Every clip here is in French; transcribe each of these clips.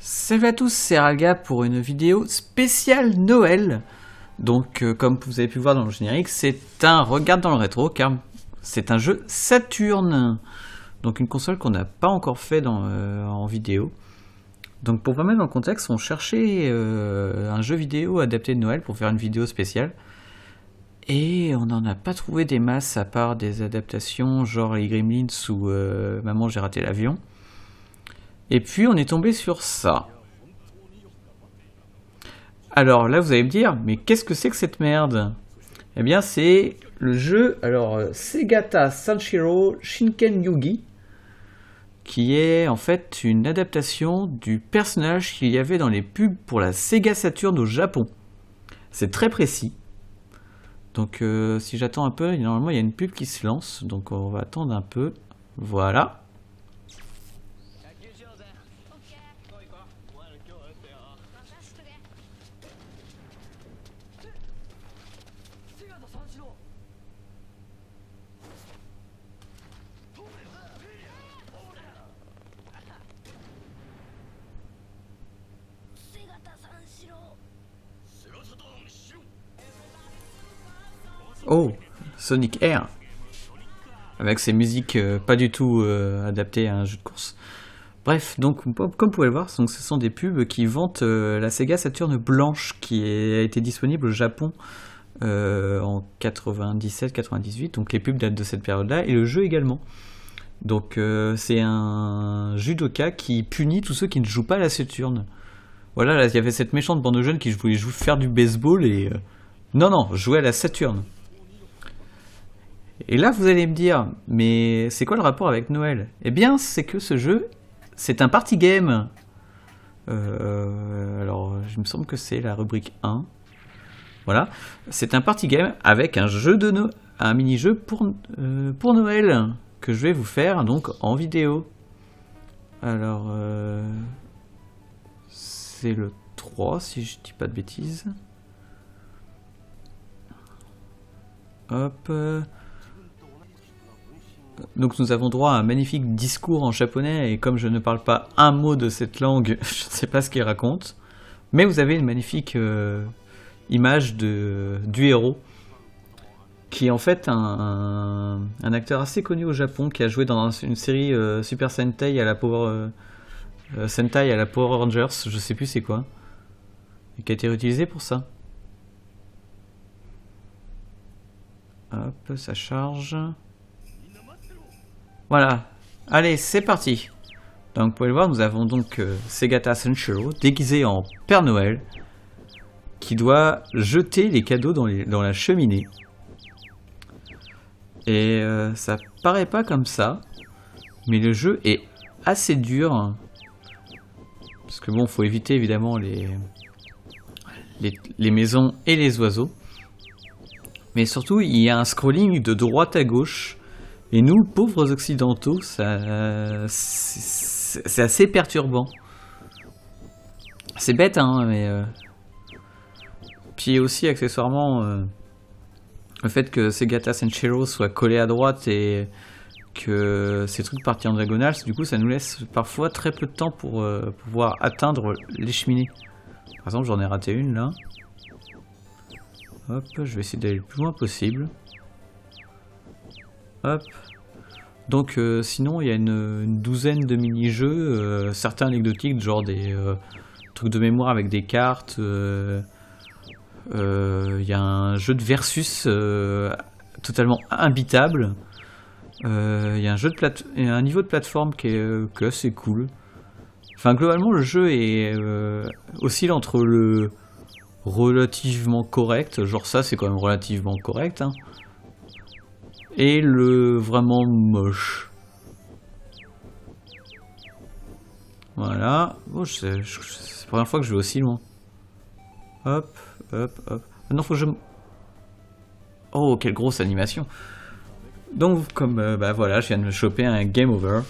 Salut à tous, c'est Ralga pour une vidéo spéciale Noël. Donc comme vous avez pu voir dans le générique, c'est un Regarde dans le Rétro car c'est un jeu Saturn. Donc une console qu'on n'a pas encore fait en vidéo. Donc pour vous mettre dans le contexte, on cherchait un jeu vidéo adapté de Noël pour faire une vidéo spéciale. Et on n'en a pas trouvé des masses à part des adaptations genre les Gremlins ou Maman j'ai raté l'avion. Et puis on est tombé sur ça. Alors là vous allez me dire, mais qu'est-ce que c'est que cette merde? Eh bien c'est le jeu, alors Segata Sanshirō Shinken Yugi, qui est en fait une adaptation du personnage qu'il y avait dans les pubs pour la Sega Saturn au Japon. C'est très précis. Donc si j'attends un peu, normalement il y a une pub qui se lance, donc on va attendre un peu. Voilà. Oh, Sonic R, avec ses musiques pas du tout adaptées à un jeu de course. Bref, donc comme vous pouvez le voir, donc, ce sont des pubs qui vantent la Sega Saturn blanche qui a été disponible au Japon en 97-98. Donc les pubs datent de cette période-là et le jeu également. Donc c'est un judoka qui punit tous ceux qui ne jouent pas à la Saturn. Voilà, là il y avait cette méchante bande de jeunes qui voulaient faire du baseball et non, jouer à la Saturn. Et là, vous allez me dire, mais c'est quoi le rapport avec Noël? Eh bien, c'est que ce jeu, c'est un party game. Alors, il me semble que c'est la rubrique 1. Voilà, c'est un party game avec un jeu de un mini-jeu pour Noël que je vais vous faire donc en vidéo. Alors, c'est le 3 si je dis pas de bêtises. Hop. Donc nous avons droit à un magnifique discours en japonais et comme je ne parle pas un mot de cette langue, je ne sais pas ce qu'il raconte. Mais vous avez une magnifique image du héros qui est en fait un acteur assez connu au Japon qui a joué dans une série Super Sentai à la Power Rangers, je sais plus c'est quoi, et qui a été réutilisé pour ça. Hop, ça charge. Voilà, allez, c'est parti. Donc, vous pouvez le voir, nous avons donc Segata Sanshirō, déguisé en Père Noël, qui doit jeter les cadeaux dans la cheminée. Et ça paraît pas comme ça, mais le jeu est assez dur, hein, parce que bon, faut éviter évidemment les maisons et les oiseaux. Mais surtout, il y a un scrolling de droite à gauche. Et nous, pauvres occidentaux, c'est assez perturbant. C'est bête, hein, mais... Puis aussi, accessoirement, le fait que Segata Sanshirō soit collé à droite et que ces trucs partent en diagonale, du coup, ça nous laisse parfois très peu de temps pour pouvoir atteindre les cheminées. Par exemple, j'en ai raté une, là. Hop, je vais essayer d'aller le plus loin possible. Hop. Donc sinon il y a une douzaine de mini-jeux, certains anecdotiques, genre des trucs de mémoire avec des cartes, y a un jeu de versus totalement imbitable, il y a un niveau de plateforme qui est assez cool. Enfin globalement le jeu est oscille entre le relativement correct, genre ça c'est quand même relativement correct, hein, et le vraiment moche. Voilà. Oh, c'est la première fois que je vais aussi loin. Hop, hop, hop. Non, faut que je... Oh, quelle grosse animation. Donc, comme... bah voilà, je viens de me choper un game over.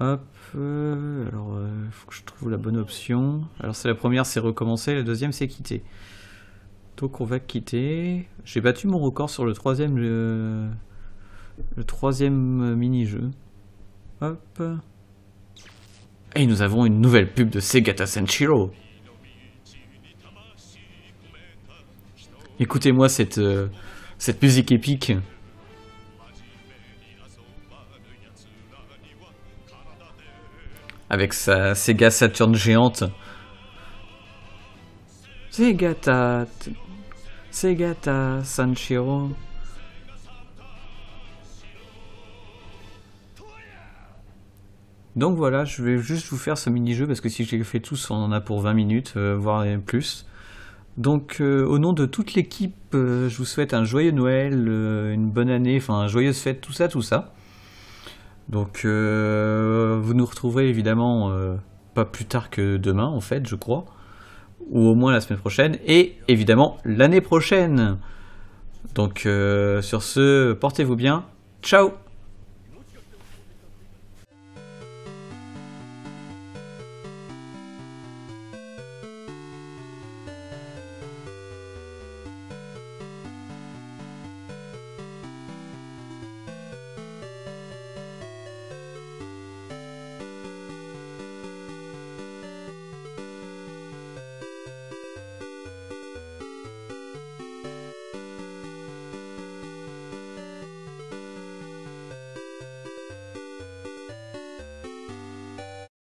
Hop. Alors, faut que je trouve la bonne option. Alors, c'est la première, c'est recommencer. La deuxième, c'est quitter. Donc on va quitter. J'ai battu mon record sur le troisième mini-jeu. Hop. Et nous avons une nouvelle pub de Segata Sanshirō. Écoutez-moi cette musique épique. Avec sa Sega Saturn géante. Segata Sanshirō. Donc voilà, je vais juste vous faire ce mini-jeu parce que si je les fais tous, on en a pour 20 minutes, voire plus. Donc au nom de toute l'équipe, je vous souhaite un joyeux Noël, une bonne année, enfin joyeuse fête, tout ça, tout ça. Donc vous nous retrouverez évidemment pas plus tard que demain en fait, je crois. Ou au moins la semaine prochaine, et évidemment l'année prochaine. Donc sur ce, portez-vous bien, ciao!